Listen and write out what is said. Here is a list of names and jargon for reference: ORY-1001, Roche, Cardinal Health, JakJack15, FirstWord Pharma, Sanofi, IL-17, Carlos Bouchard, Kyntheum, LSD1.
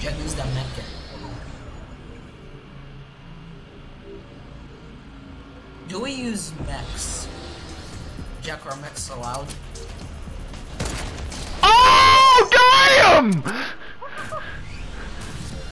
Jack needs that napkin. Do we use mechs? Jack, are mechs allowed? Oh, damn!